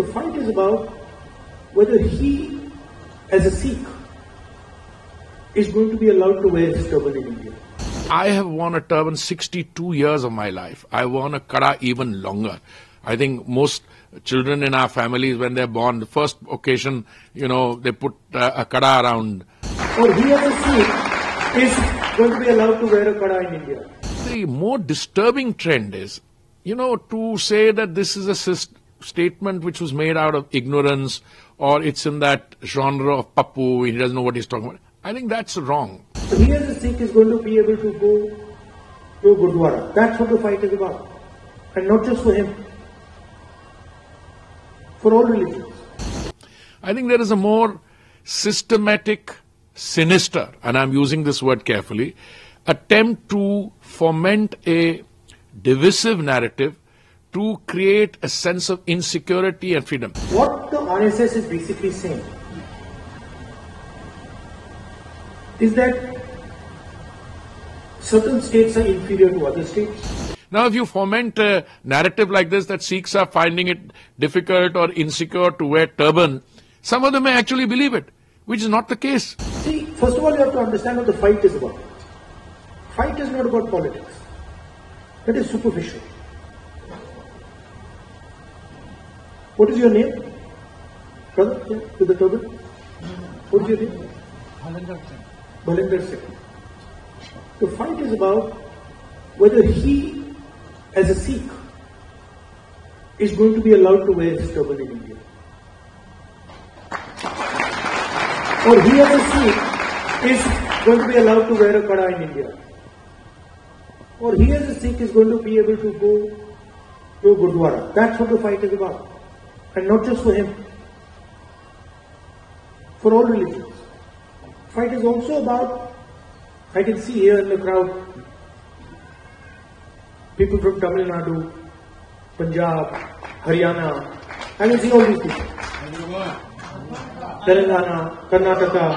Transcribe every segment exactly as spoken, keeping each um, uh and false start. The fight is about whether he, as a Sikh, is going to be allowed to wear his turban in India. I have worn a turban sixty-two years of my life. I worn a kada even longer. I think most children in our families, when they're born, the first occasion, you know, they put uh, a kada around. Or he, as a Sikh, is going to be allowed to wear a kada in India. The more disturbing trend is, you know, to say that this is a system. statement which was made out of ignorance, or it's in that genre of Pappu, he doesn't know what he's talking about. I think that's wrong. So he as a Sikh is going to be able to go to Gurdwara. That's what the fight is about. And not just for him. For all religions. I think there is a more systematic, sinister, and I'm using this word carefully, attempt to foment a divisive narrative to create a sense of insecurity and freedom. What the R S S is basically saying is that certain states are inferior to other states. Now, if you foment a narrative like this that Sikhs are finding it difficult or insecure to wear turban, some of them may actually believe it, which is not the case. See, first of all, you have to understand what the fight is about. Fight is not about politics. That is superficial. What is your name? Brother, yeah, to the turban. What is your name? Balinder Singh. Balinder Singh. The fight is about whether he, as a Sikh, is going to be allowed to wear his turban in India. Or he, as a Sikh, is going to be allowed to wear a kada in India. Or he, as a Sikh, is going to be able to go to Gurdwara. That's what the fight is about. And not just for him, for all religions. Fight is also about, I can see here in the crowd, people from Tamil Nadu, Punjab, Haryana, I can see all these people. Telangana, Karnataka,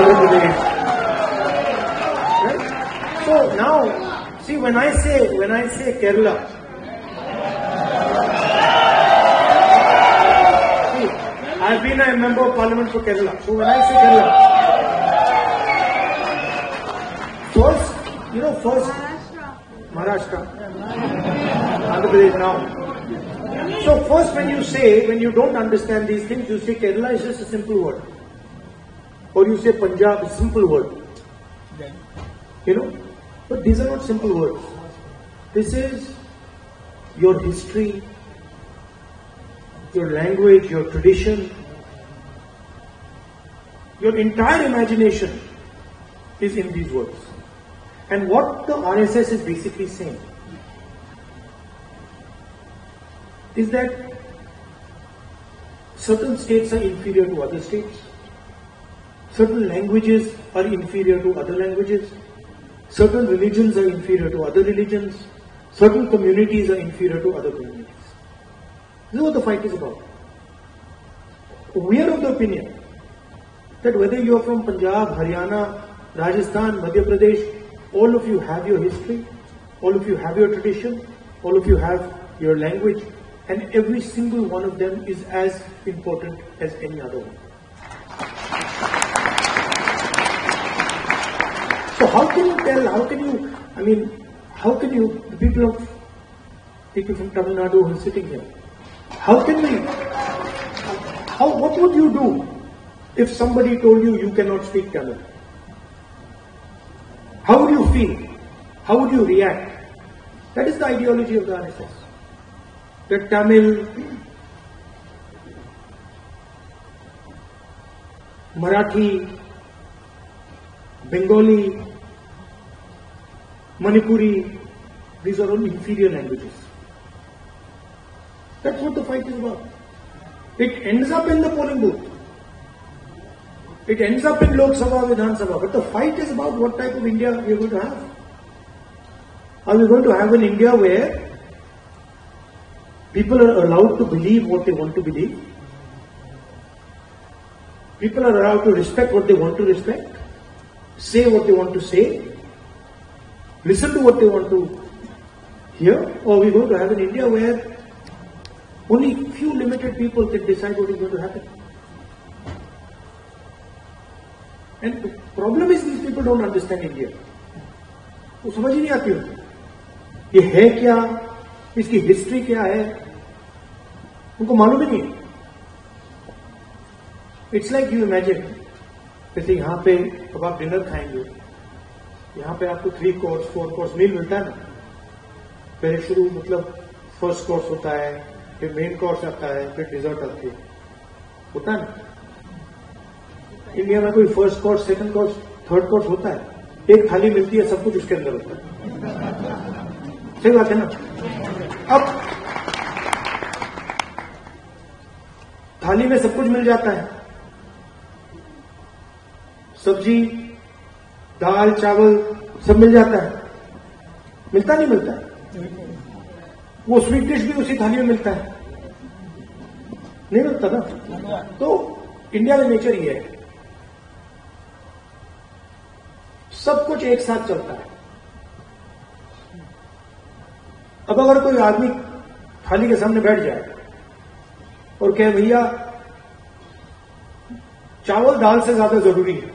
Andhra Pradesh. Right? So now, see when I say, when I say Kerala, I've been a member of parliament for Kerala. So when I say Kerala, first, you know, first, Maharashtra, Andhra Pradesh now. So first when you say, when you don't understand these things, you say Kerala is just a simple word. Or you say Punjab is a simple word. You know, but these are not simple words. This is your history, your language, your tradition, your entire imagination is in these words. And what the R S S is basically saying is that certain states are inferior to other states, certain languages are inferior to other languages, certain religions are inferior to other religions, certain communities are inferior to other communities. This is what the fight is about. We are of the opinion that whether you are from Punjab, Haryana, Rajasthan, Madhya Pradesh, all of you have your history, all of you have your tradition, all of you have your language, and every single one of them is as important as any other one. So how can you tell, how can you, I mean, how can you, the people of, people from Tamil Nadu who are sitting here, how can we, how, what would you do if somebody told you you cannot speak Tamil? How would you feel? How would you react? That is the ideology of the R S S. That Tamil, Marathi, Bengali, Manipuri, these are all inferior languages. That's what the fight is about. It ends up in the polling booth. It ends up in Lok Sabha, Vidhan Sabha. But the fight is about what type of India we are going to have. Are we going to have an India where people are allowed to believe what they want to believe? People are allowed to respect what they want to respect, say what they want to say, listen to what they want to hear? Or are we going to have an India where Only few limited people can decide what is going to happen. And the problem is these people don't understand India. वो समझ ही नहीं आती होती ये है क्या, इसकी history क्या है, उनको मालूम ही नहीं. इट्स लाइक यू इमेजिन, जैसे यहाँ पे अब आप डिनर खाएंगे, यहाँ पे आपको three course four course meal मिलता है ना. पहले शुरू मतलब फर्स्ट कोर्स होता है, फिर मेन कोर्स आता है, फिर डिजर्ट आती है, होता है ना. इंडिया में कोई first course second course third course होता है? एक थाली मिलती है, सब कुछ उसके अंदर होता है. सही बात है ना. अब थाली में सब कुछ मिल जाता है, सब्जी दाल चावल सब मिल जाता है. मिलता नहीं मिलता है. वो स्वीट डिश भी उसी थाली में मिलता है, नहीं मिलता ना. तो इंडिया में नेचर ये है, सब कुछ एक साथ चलता है. अब अगर कोई आदमी थाली के सामने बैठ जाए और कहे भैया चावल दाल से ज्यादा जरूरी है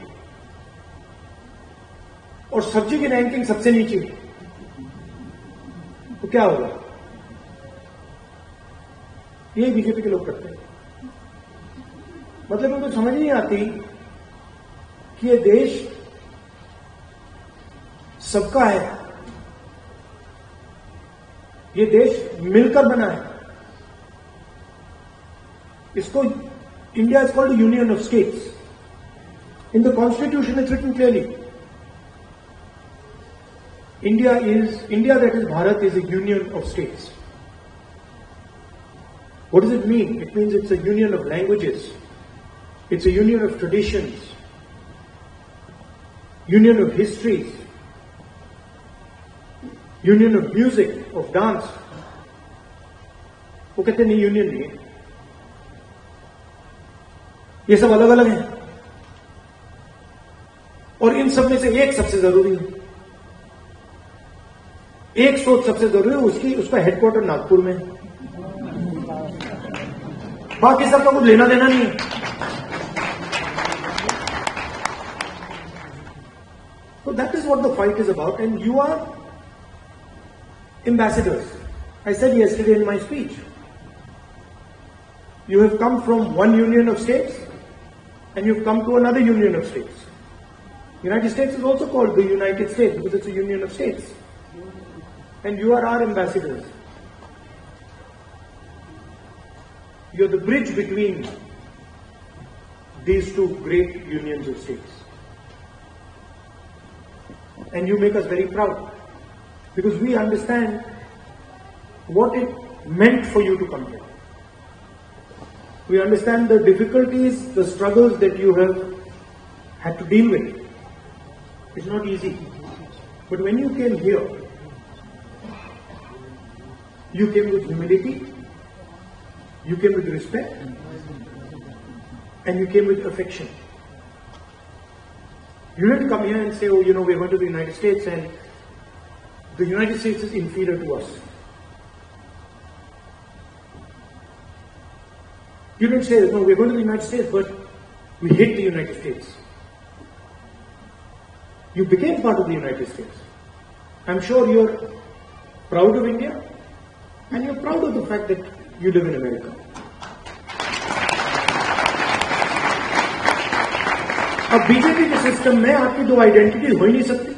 और सब्जी की रैंकिंग सबसे नीचे, तो क्या होगा? यही बीजेपी के लोग करते हैं. मतलब उनको समझ नहीं आती कि ये देश सबका है, ये देश मिलकर बना है. इसको India is called union of states. In the constitution is written clearly India is India that is Bharat is a union of states. What does it mean? It means it's a union of languages, it's a union of traditions, union of histories, union of music, of dance. वो कहते नहीं union नहीं है, ये सब अलग अलग है और इन सब में से एक सबसे जरूरी है, एक सोच सबसे जरूरी है. उसकी उसका हेडक्वार्टर नागपुर में है, बाकी सबका कुछ लेना देना नहीं है. So that is what the fight is about, and you are ambassadors. I said yesterday in my speech, you have come from one union of states and you've come to another union of states. United States is also called the United States because it's a union of states, and you are our ambassadors. You are the bridge between these two great unions of states, and you make us very proud because we understand what it meant for you to come here. We understand the difficulties, the struggles that you have had to deal with. It's not easy, but when you came here, you came with humility. You came with respect and you came with affection. You didn't come here and say, oh, you know, we went to the United States and the United States is inferior to us. You didn't say, no, we're going to the United States, but we hate the United States. You became part of the United States. I'm sure you're proud of India and you're proud of the fact that you live in America. अब BJP के system में आपकी दो identity हो ही नहीं सकती.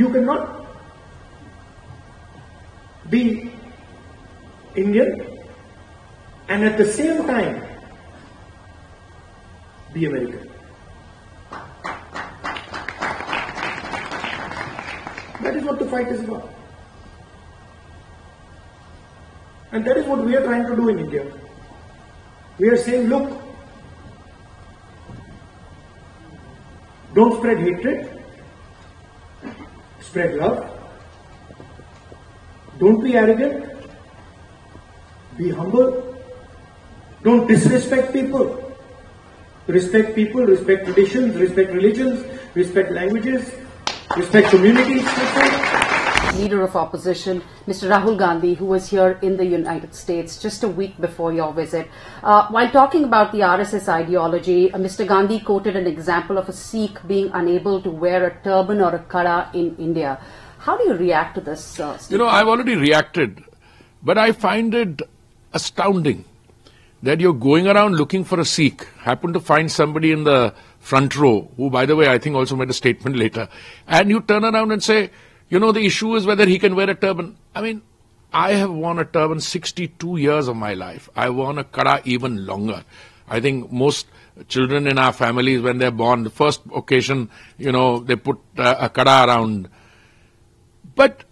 You can not be Indian and at the same time be American. That is what the fight is about. And that is what we are trying to do in India. We are saying, look, don't spread hatred, spread love. Don't be arrogant, be humble. Don't disrespect people. Respect people, respect traditions, respect religions, respect languages, respect communities. leader of opposition, Mister Rahul Gandhi, who was here in the United States just a week before your visit. Uh, while talking about the R S S ideology, uh, Mister Gandhi quoted an example of a Sikh being unable to wear a turban or a kara in India. How do you react to this? Uh, you know, I've already reacted, but I find it astounding that you're going around looking for a Sikh, happen to find somebody in the front row, who, by the way, I think also made a statement later, and you turn around and say, you know, the issue is whether he can wear a turban. I mean, I have worn a turban sixty-two years of my life. I've worn a kara even longer. I think most children in our families, when they're born, the first occasion, you know, they put uh, a kara around. But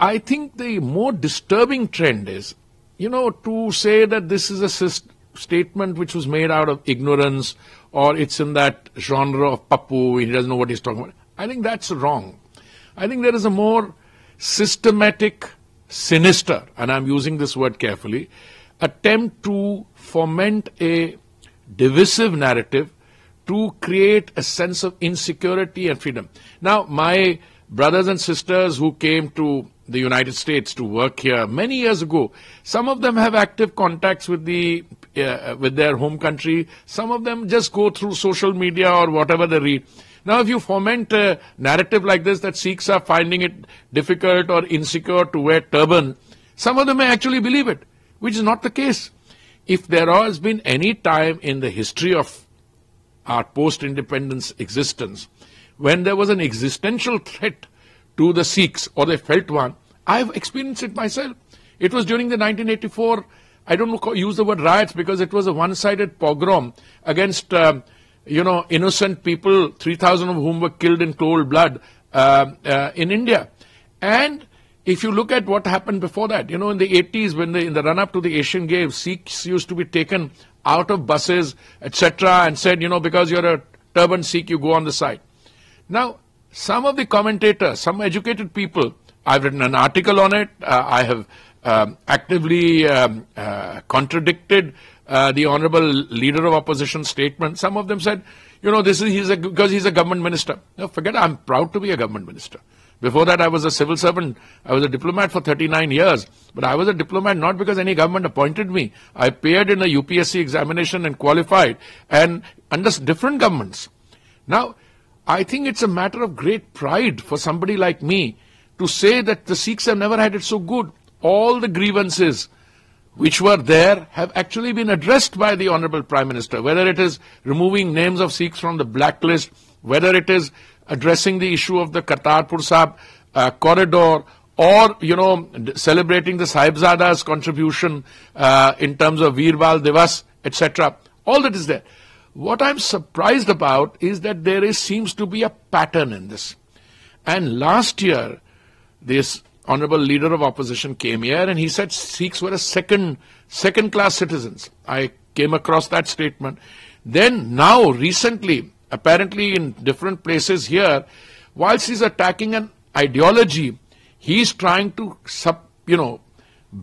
I think the more disturbing trend is, you know, to say that this is a st statement which was made out of ignorance, or it's in that genre of pappu, he doesn't know what he's talking about. I think that's wrong. I think there is a more systematic, sinister, and I'm using this word carefully, attempt to foment a divisive narrative to create a sense of insecurity and freedom. Now, my brothers and sisters who came to the United States to work here many years ago, some of them have active contacts with the uh, with their home country. Some of them just go through social media or whatever they read. Now, if you foment a narrative like this that Sikhs are finding it difficult or insecure to wear turban, some of them may actually believe it, which is not the case. If there has been any time in the history of our post-independence existence when there was an existential threat to the Sikhs, or they felt one, I've experienced it myself. It was during the nineteen eighty-four, I don't use the word riots because it was a one-sided pogrom against, um, you know, innocent people, three thousand of whom were killed in cold blood uh, uh, in India. And if you look at what happened before that, you know, in the eighties, when they, in the run-up to the Asian Games, Sikhs used to be taken out of buses, et cetera, and said, you know, because you're a turban Sikh, you go on the side. Now, some of the commentators, some educated people, I've written an article on it, uh, I have um, actively um, uh, contradicted uh, the honorable leader of opposition statement. Some of them said, you know, this is he's a, because he's a government minister. No, forget, I'm proud to be a government minister. Before that, I was a civil servant. I was a diplomat for thirty-nine years. But I was a diplomat not because any government appointed me. I appeared in a U P S C examination and qualified, and under different governments. Now, I think it's a matter of great pride for somebody like me to say that the Sikhs have never had it so good. All the grievances which were there have actually been addressed by the Honorable Prime Minister, whether it is removing names of Sikhs from the blacklist, whether it is addressing the issue of the Kartarpur Sahib uh, corridor, or, you know, celebrating the Sahibzada's contribution uh, in terms of Veer Bal Diwas, et cetera. All that is there. What I'm surprised about is that there is, seems to be a pattern in this. And last year, this honorable leader of opposition came here and he said Sikhs were a second, second-class citizens. I came across that statement. Then now, recently, apparently in different places here, whilst he's attacking an ideology, he's trying to, sub, you know,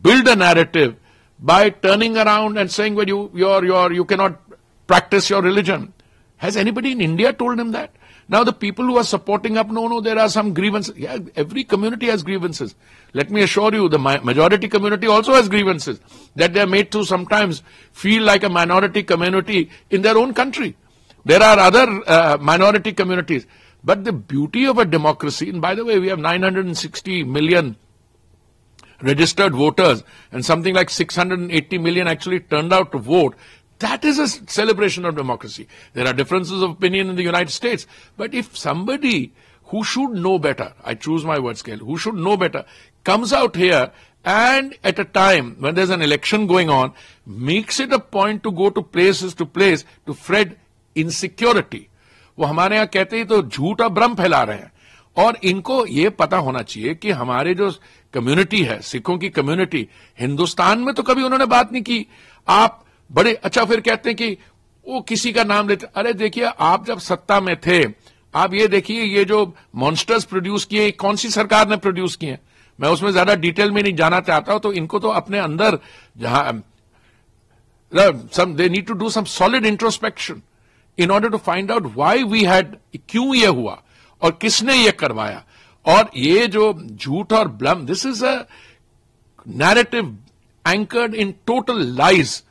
build a narrative by turning around and saying, well, you, you're, you're, you cannot practice your religion. Has anybody in India told him that? Now the people who are supporting up, no, no, there are some grievances. Yeah, every community has grievances. Let me assure you, the majority community also has grievances that they are made to sometimes feel like a minority community in their own country. There are other uh, minority communities. But the beauty of a democracy, and by the way, we have nine hundred sixty million registered voters and something like six hundred eighty million actually turned out to vote. That is a celebration of democracy. There are differences of opinion in the United States. But if somebody who should know better, I choose my word scale, who should know better, comes out here and at a time when there's an election going on, makes it a point to go to places to place to spread insecurity. वो हमारे यहाँ कहते ही तो झूठा भ्रम फैला रहे हैं. और इनको ये पता होना चाहिए कि हमारे जो कम्युनिटी है, सिखों की कम्युनिटी, हिंदुस्तान में तो कभी उन्होंने बात नहीं की. आप बड़े अच्छा फिर कहते हैं कि वो किसी का नाम लेते. अरे देखिए, आप जब सत्ता में थे, आप ये देखिए ये जो मॉन्स्टर्स प्रोड्यूस किए कौन सी सरकार ने प्रोड्यूस किए. मैं उसमें ज्यादा डिटेल में नहीं जाना चाहता हूं. तो इनको तो अपने अंदर जहां they need to do some solid introspection in order to find out why we had, क्यों ये हुआ और किसने ये करवाया. और ये जो झूठ और ब्लम, this is a narrative anchored in total lies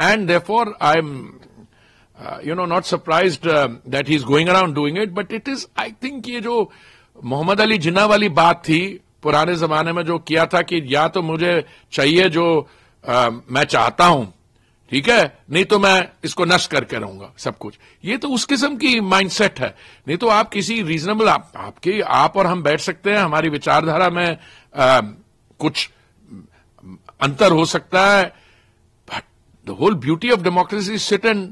and therefore I am you know not surprised that he is going around doing it, but it is I think ये जो मोहम्मद अली जिन्ना वाली बात थी पुराने जमाने में जो किया था कि या तो मुझे चाहिए जो आ, मैं चाहता हूं, ठीक है, नहीं तो मैं इसको नष्ट करके रहूंगा सब कुछ, ये तो उस किस्म की माइंडसेट है। नहीं तो आप किसी रीजनेबल आप, आपके आप और हम बैठ सकते हैं, हमारी विचारधारा में आ, कुछ अंतर हो सकता है, but the whole beauty of democracy sit and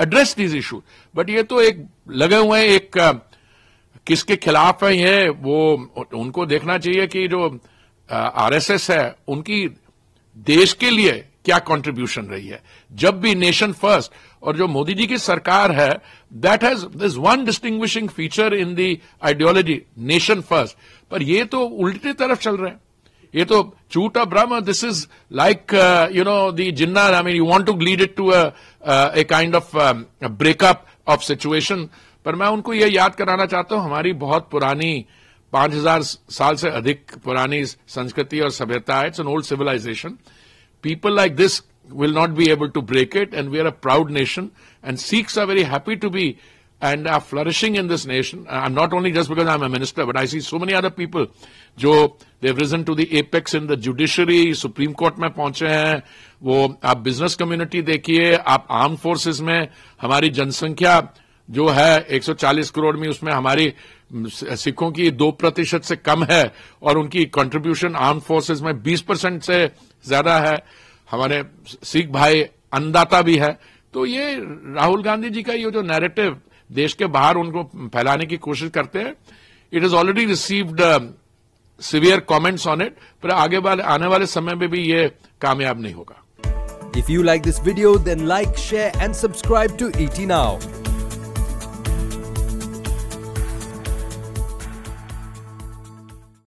address these issue. But ये तो एक लगे हुए हैं, एक आ, किसके खिलाफ है ये, वो उनको देखना चाहिए कि जो आरएसएस है उनकी देश के लिए क्या कंट्रीब्यूशन रही है, जब भी नेशन फर्स्ट। और जो मोदी जी की सरकार है, that has this one distinguishing feature in the ideology, nation first, पर ये तो उल्टे तरफ चल रहे हैं, ये तो झूठा ब्रह्म। This is like you know the Jinnah, I mean you want to lead it to a kind of breakup of situation. पर मैं उनको ये याद कराना चाहता हूं, हमारी बहुत पुरानी पांच हजार साल से अधिक पुरानी संस्कृति और सभ्यता है, it's an old civilization. People like this will not be able to break it, and we are a proud nation, and Sikhs are very happy to be and are flourishing in this nation. I'm not only just because I'm a minister, but I see so many other people jo they've risen to the apex in the judiciary, Supreme Court mein पहुंचे हैं। वो आप business community देखिए, आप armed forces में, हमारी जनसंख्या जो है एक सौ चालीस करोड़ में, उसमें हमारी सिखों की दो प्रतिशत से कम है और उनकी कंट्रीब्यूशन आर्म फोर्सेस में बीस परसेंट से ज्यादा है। हमारे सिख भाई अन्नदाता भी है। तो ये राहुल गांधी जी का ये जो नैरेटिव देश के बाहर उनको फैलाने की कोशिश करते हैं, it is already received severe comments on it, पर आगे वाले आने वाले समय में भी ये कामयाब नहीं होगा। If you like this video then like, share and subscribe to ET now.